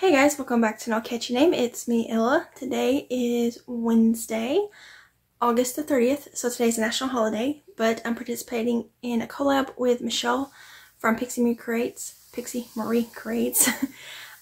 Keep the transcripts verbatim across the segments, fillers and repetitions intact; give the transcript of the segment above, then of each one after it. Hey guys, welcome back to I'll Catch Your Name. It's me, Ella. Today is Wednesday, August the thirtieth, so today's a national holiday, but I'm participating in a collab with Michelle from Pixie Marie Creates. Pixie Marie Creates.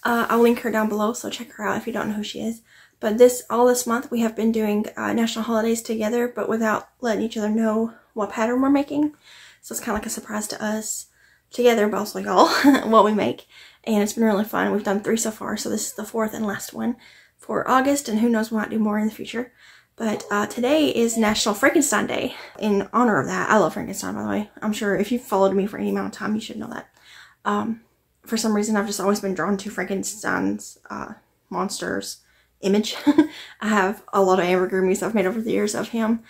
uh, I'll link her down below, so check her out if you don't know who she is. But this, all this month, we have been doing uh, national holidays together, but without letting each other know what pattern we're making. So it's kind of like a surprise to us together, but also y'all, what we make. And it's been really fun. We've done three so far, so this is the fourth and last one for August, and who knows, we might do more in the future. But uh, today is National Frankenstein Day. In honor of that, I love Frankenstein, by the way. I'm sure if you've followed me for any amount of time, you should know that. Um, for some reason, I've just always been drawn to Frankenstein's uh, monster's image. I have a lot of ambergris I've made over the years of him,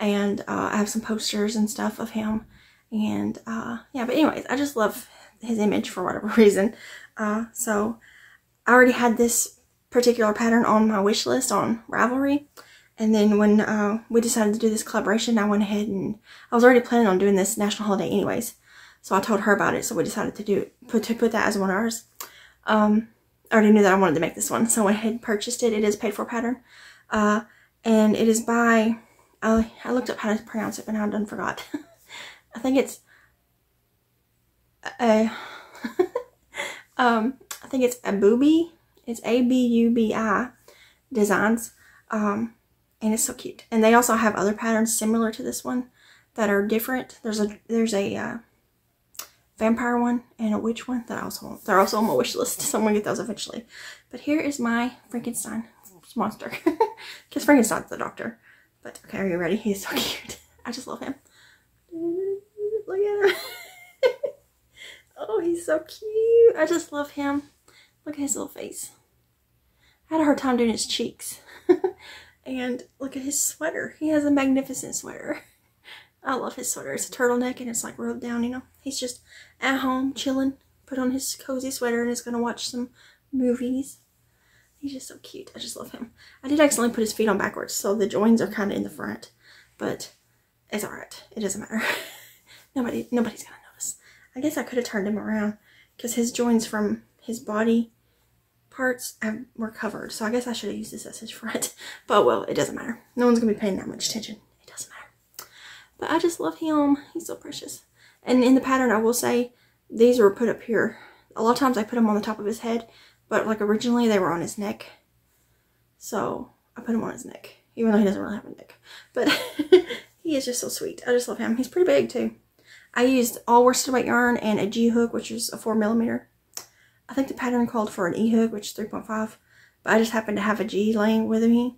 and uh, I have some posters and stuff of him. And uh, yeah, but anyways, I just love his image for whatever reason. Uh, so I already had this particular pattern on my wish list on Ravelry, and then when uh, we decided to do this collaboration, I went ahead and I was already planning on doing this national holiday anyways, so I told her about it, so we decided to do put to put that as one of ours. Um, I already knew that I wanted to make this one, so I went ahead and purchased it. It is paid for pattern, uh, and it is by I, I looked up how to pronounce it, but now I done forgot. I think it's a. Um, I think it's Abubi. It's A B U B I Designs. Um, and it's so cute. And they also have other patterns similar to this one that are different. There's a there's a uh, vampire one and a witch one that I also want. They're also on my wish list. So I'm gonna get those eventually. But here is my Frankenstein monster. Because Frankenstein's the doctor. But okay, are you ready? He's so cute. I just love him. Look at him. Oh, he's so cute. I just love him. Look at his little face. I had a hard time doing his cheeks. And look at his sweater. He has a magnificent sweater. I love his sweater. It's a turtleneck and it's like rolled down, you know. He's just at home chilling, put on his cozy sweater and is going to watch some movies. He's just so cute. I just love him. I did accidentally put his feet on backwards, so the joins are kind of in the front, but it's alright. It doesn't matter. Nobody, nobody's going to. I guess I could have turned him around because his joints from his body parts have, were covered. So I guess I should have used this as his front. But well, it doesn't matter. No one's going to be paying that much attention. It doesn't matter. But I just love him. He's so precious. And in the pattern, I will say, these were put up here. A lot of times I put them on the top of his head. But like originally, they were on his neck. So I put them on his neck. Even though he doesn't really have a neck. But he is just so sweet. I just love him. He's pretty big too. I used all worsted weight yarn and a G-hook, which is a four millimeter. I think the pattern called for an E-hook, which is three point five. But I just happened to have a G laying with me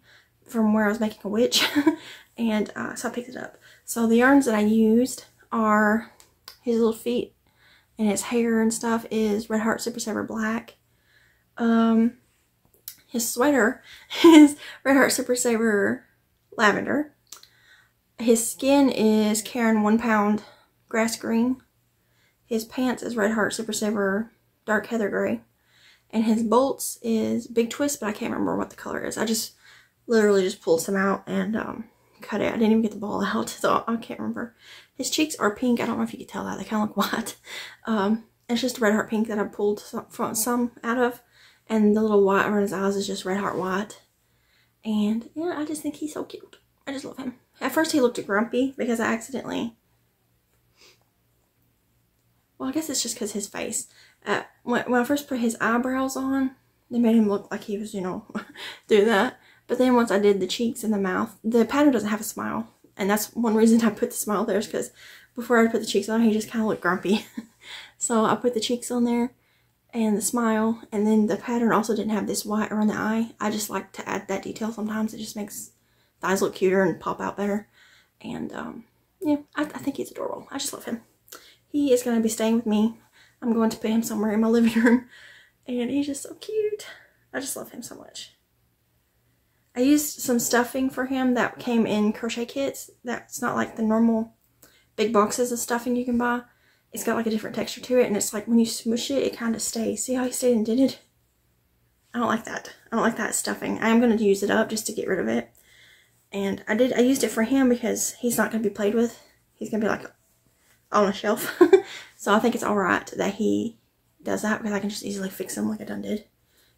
from where I was making a witch. and uh, so I picked it up. So the yarns that I used are his little feet and his hair and stuff is Red Heart Super Saver Black. Um, his sweater is Red Heart Super Saver Lavender. His skin is Caron One Pound Grass Green. His pants is Red Heart Super Saver Dark Heather Gray. And his bolts is Big Twist, but I can't remember what the color is. I just literally just pulled some out and um, cut it. I didn't even get the ball out, so I can't remember. His cheeks are pink. I don't know if you can tell that. They kind of look white. Um, it's just Red Heart Pink that I pulled some, from, some out of. And the little white around his eyes is just Red Heart White. And yeah, I just think he's so cute. I just love him. At first he looked grumpy because I accidentally... Well, I guess it's just because his face. Uh, when, when I first put his eyebrows on, they made him look like he was, you know, doing that. But then once I did the cheeks and the mouth, the pattern doesn't have a smile. And that's one reason I put the smile there is because before I put the cheeks on, he just kind of looked grumpy. So I put the cheeks on there and the smile. And then the pattern also didn't have this white around the eye. I just like to add that detail sometimes. It just makes the eyes look cuter and pop out better. And, um, yeah, I, I think he's adorable. I just love him. He is going to be staying with me. I'm going to put him somewhere in my living room. And he's just so cute. I just love him so much. I used some stuffing for him that came in crochet kits. That's not like the normal big boxes of stuffing you can buy. It's got like a different texture to it. And it's like when you smoosh it, it kind of stays. See how he stayed and did it? I don't like that. I don't like that stuffing. I am going to use it up just to get rid of it. And I did. I used it for him because he's not going to be played with. He's going to be like... on a shelf. So I think it's alright that he does that because I can just easily fix him like I done did.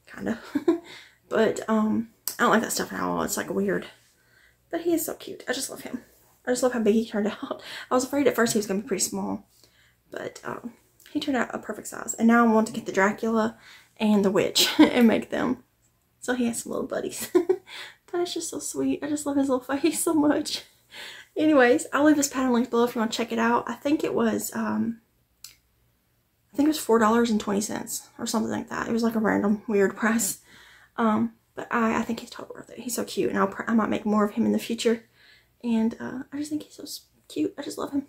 kind of. But um, I don't like that stuff at all. It's like weird. But he is so cute. I just love him. I just love how big he turned out. I was afraid at first he was going to be pretty small. But um, he turned out a perfect size. And now I want to get the Dracula and the witch and make them. So he has some little buddies. But it's just so sweet. I just love his little face so much. Anyways, I'll leave this pattern link below if you want to check it out. I think it was, um, I think it was four dollars and twenty cents or something like that. It was like a random weird price. Um, but I, I think he's totally worth it. He's so cute, and I'll I might make more of him in the future. And uh, I just think he's so cute. I just love him.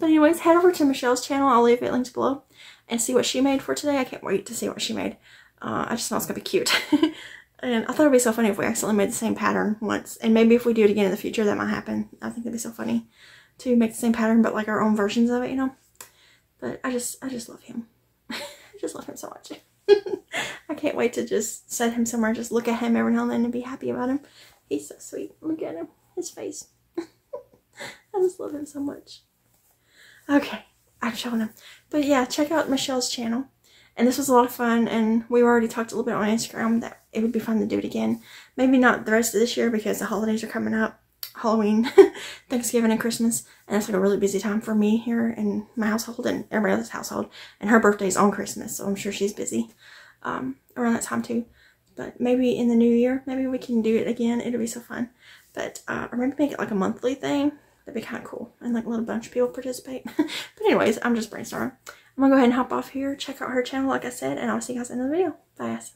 But anyways, head over to Michelle's channel. I'll leave it linked below and see what she made for today. I can't wait to see what she made. Uh, I just know it's gonna be cute. And I thought it'd be so funny if we accidentally made the same pattern once. And maybe if we do it again in the future, that might happen. I think it'd be so funny to make the same pattern, but like our own versions of it, you know? But I just, I just love him. I just love him so much. I can't wait to just set him somewhere, just look at him every now and then and be happy about him. He's so sweet. Look at him. His face. I just love him so much. Okay. I'm showing him. But yeah, check out Michelle's channel. And this was a lot of fun, and we already talked a little bit on Instagram that it would be fun to do it again. Maybe not the rest of this year because the holidays are coming up. Halloween, Thanksgiving, and Christmas. And it's like a really busy time for me here and my household and everybody else's household. And her birthday's on Christmas, so I'm sure she's busy um, around that time too. But maybe in the new year, maybe we can do it again. It'll be so fun. But uh, or maybe make it like a monthly thing. That'd be kind of cool. And like a little bunch of people participate. But anyways, I'm just brainstorming. I'm gonna go ahead and hop off here, check out her channel like I said, and I'll see you guys in the video. Bye guys.